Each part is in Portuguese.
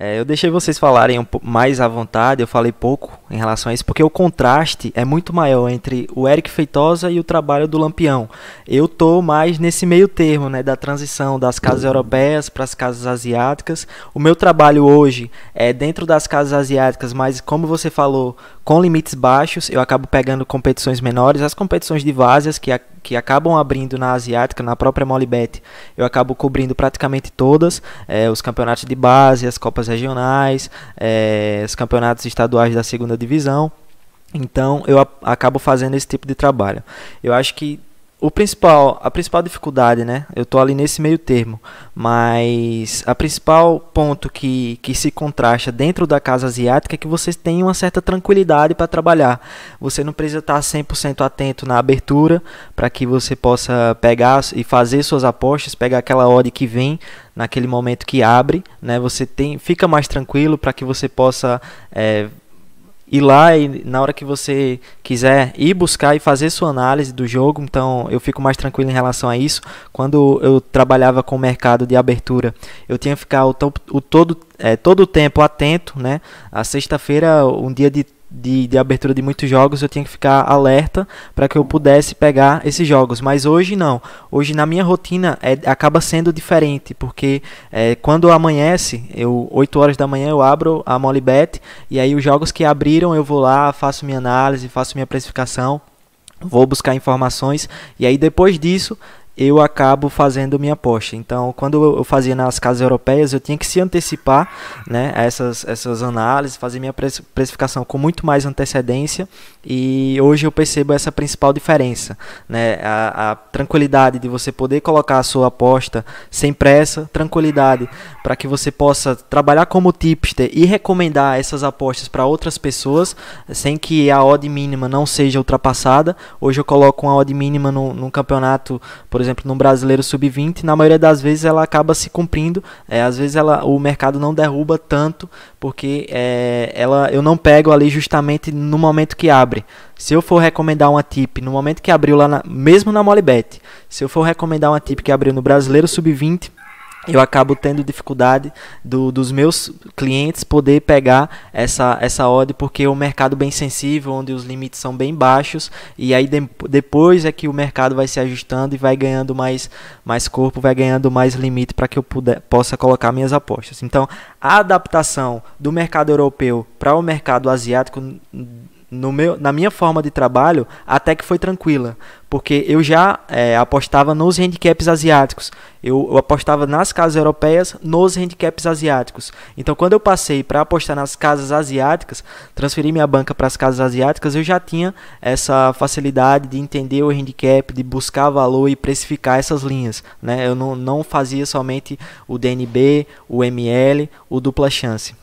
Eu deixei vocês falarem mais à vontade, eu falei pouco em relação a isso, porque o contraste é muito maior entre o Eric Feitosa e o trabalho do Lampião. Eu tô mais nesse meio termo, né, da transição das casas europeias para as casas asiáticas. O meu trabalho hoje é dentro das casas asiáticas, mas como você falou, com limites baixos, eu acabo pegando competições menores, as competições de Vase que acabam abrindo na asiática, na própria Molly Bet, eu acabo cobrindo praticamente todas, os campeonatos de base, as copas regionais, os campeonatos estaduais da 2ª divisão. Então eu acabo fazendo esse tipo de trabalho. Eu acho que a principal dificuldade, né, eu tô ali nesse meio termo, mas a principal ponto que se contrasta dentro da casa asiática é que você tem uma certa tranquilidade para trabalhar. Você não precisa estar 100% atento na abertura para que você possa pegar e fazer suas apostas, pegar aquela odd que vem naquele momento que abre, né? Você fica mais tranquilo para que você possa ir lá e na hora que você quiser ir buscar e fazer sua análise do jogo. Então eu fico mais tranquilo em relação a isso. Quando eu trabalhava com o mercado de abertura, eu tinha que ficar todo o tempo atento, né? A sexta-feira, um dia de abertura de muitos jogos, eu tinha que ficar alerta para que eu pudesse pegar esses jogos. Mas hoje não, hoje na minha rotina acaba sendo diferente, porque quando amanhece, 8 horas da manhã eu abro a Molly Bet, e aí os jogos que abriram eu vou lá, faço minha análise, faço minha precificação, vou buscar informações, e aí depois disso eu acabo fazendo minha aposta. Então, quando eu fazia nas casas europeias, eu tinha que se antecipar, né, a essas análises, fazer minha precificação com muito mais antecedência, e hoje eu percebo essa principal diferença, né, a tranquilidade de você poder colocar a sua aposta sem pressa, tranquilidade para que você possa trabalhar como tipster e recomendar essas apostas para outras pessoas, sem que a odd mínima não seja ultrapassada. Hoje eu coloco uma odd mínima num campeonato, por exemplo, num brasileiro sub-20, na maioria das vezes ela acaba se cumprindo, às vezes o mercado não derruba tanto, porque eu não pego ali justamente no momento que abre. Se eu for recomendar uma tip no momento que abriu lá, mesmo na Molly Bet, se eu for recomendar uma tip que abriu no brasileiro sub-20, eu acabo tendo dificuldade dos meus clientes poder pegar essa odd, porque é um mercado bem sensível, onde os limites são bem baixos, e aí depois é que o mercado vai se ajustando e vai ganhando mais corpo, vai ganhando mais limite para que eu possa colocar minhas apostas. Então, a adaptação do mercado europeu para o mercado asiático, na minha forma de trabalho, até que foi tranquila, porque eu já apostava nos handicaps asiáticos, eu apostava nas casas europeias, nos handicaps asiáticos. Então, quando eu passei para apostar nas casas asiáticas, transferi minha banca para as casas asiáticas, eu já tinha essa facilidade de entender o handicap, de buscar valor e precificar essas linhas, né? Eu não fazia somente o DNB, o ML, o dupla chance.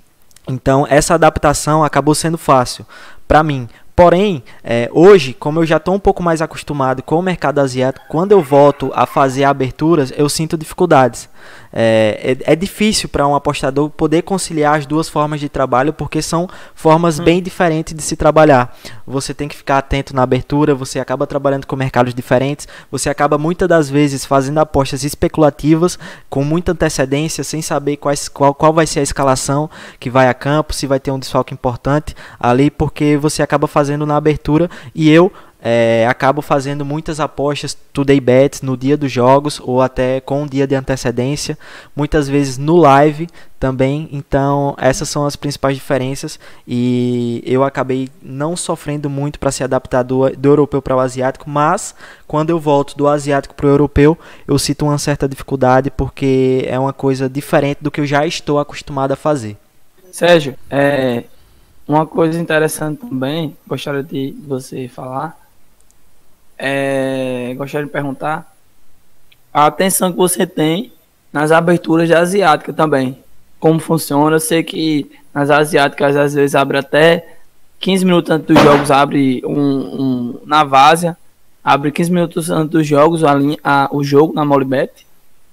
Então, essa adaptação acabou sendo fácil para mim. Porém, hoje, como eu já estou um pouco mais acostumado com o mercado asiático, quando eu volto a fazer aberturas, eu sinto dificuldades. É difícil para um apostador poder conciliar as duas formas de trabalho, porque são formas bem diferentes de se trabalhar. Você tem que ficar atento na abertura, você acaba trabalhando com mercados diferentes, você acaba muitas das vezes fazendo apostas especulativas com muita antecedência, sem saber qual vai ser a escalação que vai a campo, se vai ter um desfalque importante ali, porque você acaba fazendo na abertura. E eu acabo fazendo muitas apostas today bets no dia dos jogos, ou até com um dia de antecedência, muitas vezes no live também. Então essas são as principais diferenças, e eu acabei não sofrendo muito para se adaptar do europeu para o asiático, mas quando eu volto do asiático para o europeu, eu sinto uma certa dificuldade, porque é uma coisa diferente do que eu já estou acostumado a fazer. Sérgio, uma coisa interessante também, gostaria de você falar, gostaria de perguntar a atenção que você tem nas aberturas da asiática também, como funciona. Eu sei que nas asiáticas às vezes abre até 15 minutos antes dos jogos, abre na Várzea, abre 15 minutos antes dos jogos o jogo na Molly Bet.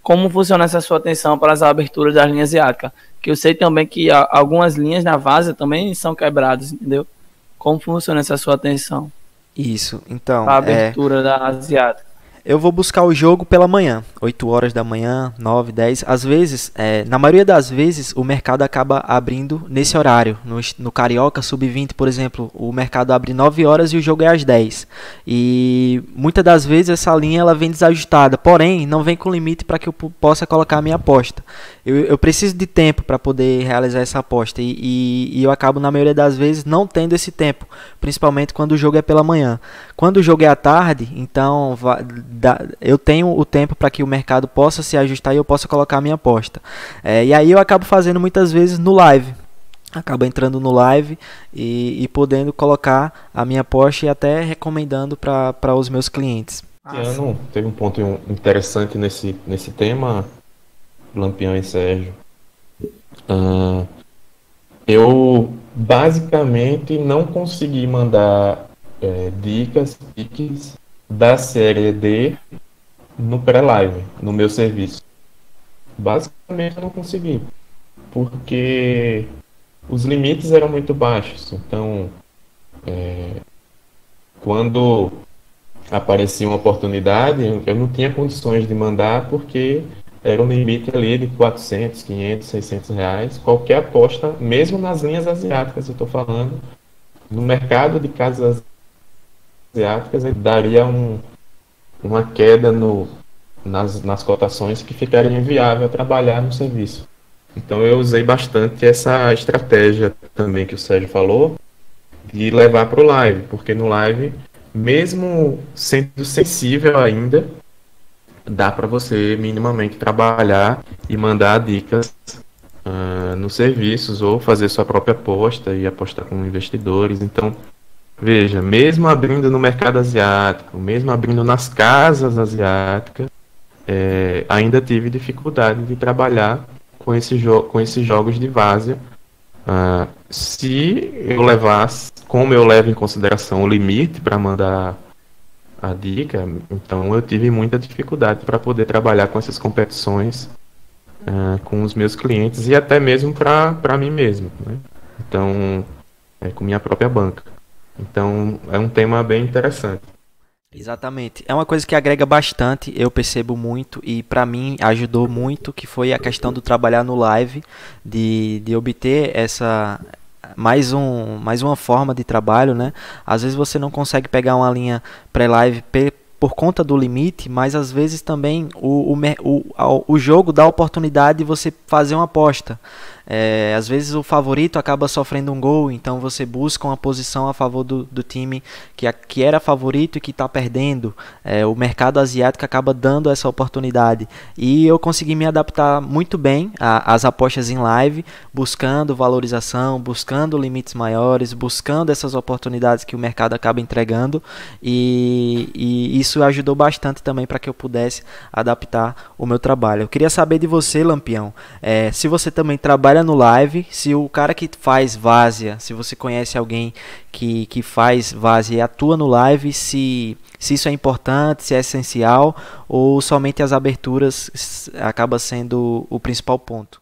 Como funciona essa sua atenção para as aberturas das linhas asiáticas? Que eu sei também que algumas linhas na Várzea também são quebradas, entendeu? Como funciona essa sua atenção? Isso, então, a abertura da asiática. eu vou buscar o jogo pela manhã, 8 horas da manhã, 9, 10, às vezes, na maioria das vezes, o mercado acaba abrindo nesse horário. No Carioca Sub-20, por exemplo, o mercado abre 9 horas e o jogo é às 10. E muitas das vezes essa linha ela vem desajustada, porém, não vem com limite para que eu possa colocar a minha aposta. Eu preciso de tempo para poder realizar essa aposta e eu acabo, na maioria das vezes, não tendo esse tempo, principalmente quando o jogo é pela manhã. Quando o jogo é à tarde, então eu tenho o tempo para que o mercado possa se ajustar e eu possa colocar a minha aposta. E aí eu acabo fazendo muitas vezes no live. Acaba entrando no live e podendo colocar a minha aposta e até recomendando para os meus clientes. Esse ano teve um ponto interessante nesse tema, Lampião e Sérgio. Eu basicamente não consegui mandar dicas, piques da série D no pré-live, no meu serviço. Basicamente eu não consegui, porque os limites eram muito baixos. Então, quando aparecia uma oportunidade, eu não tinha condições de mandar, porque era um limite ali de 400, 500, 600 reais. Qualquer aposta, mesmo nas linhas asiáticas, eu estou falando, no mercado de casas asiáticas, daria uma queda nas cotações que ficaria inviável trabalhar no serviço. Então eu usei bastante essa estratégia também que o Sérgio falou, de levar para o live, porque no live, mesmo sendo sensível ainda, dá para você minimamente trabalhar e mandar dicas nos serviços ou fazer sua própria aposta e apostar com investidores. Então, veja, mesmo abrindo no mercado asiático, mesmo abrindo nas casas asiáticas, ainda tive dificuldade de trabalhar com esses jogos de várzea. Se eu levasse, como eu levo em consideração o limite para mandar a dica, então eu tive muita dificuldade para poder trabalhar com essas competições com os meus clientes e até mesmo para mim mesmo, né? Então, com minha própria banca. Então, é um tema bem interessante. Exatamente. É uma coisa que agrega bastante, eu percebo muito, e para mim ajudou muito, que foi a questão do trabalhar no live, de obter essa... mais uma forma de trabalho, né? Às vezes você não consegue pegar uma linha pré-live por conta do limite, mas às vezes também o jogo dá a oportunidade de você fazer uma aposta. Às vezes o favorito acaba sofrendo um gol, então você busca uma posição a favor do time que era favorito e que está perdendo. O mercado asiático acaba dando essa oportunidade. E eu consegui me adaptar muito bem às apostas em live, buscando valorização, buscando limites maiores, buscando essas oportunidades que o mercado acaba entregando. E isso ajudou bastante também para que eu pudesse adaptar o meu trabalho. Eu queria saber de você, Lampião, se você também trabalha no live, se o cara que faz várzea, se você conhece alguém que faz várzea e atua no live, se isso é importante, se é essencial, ou somente as aberturas acaba sendo o principal ponto.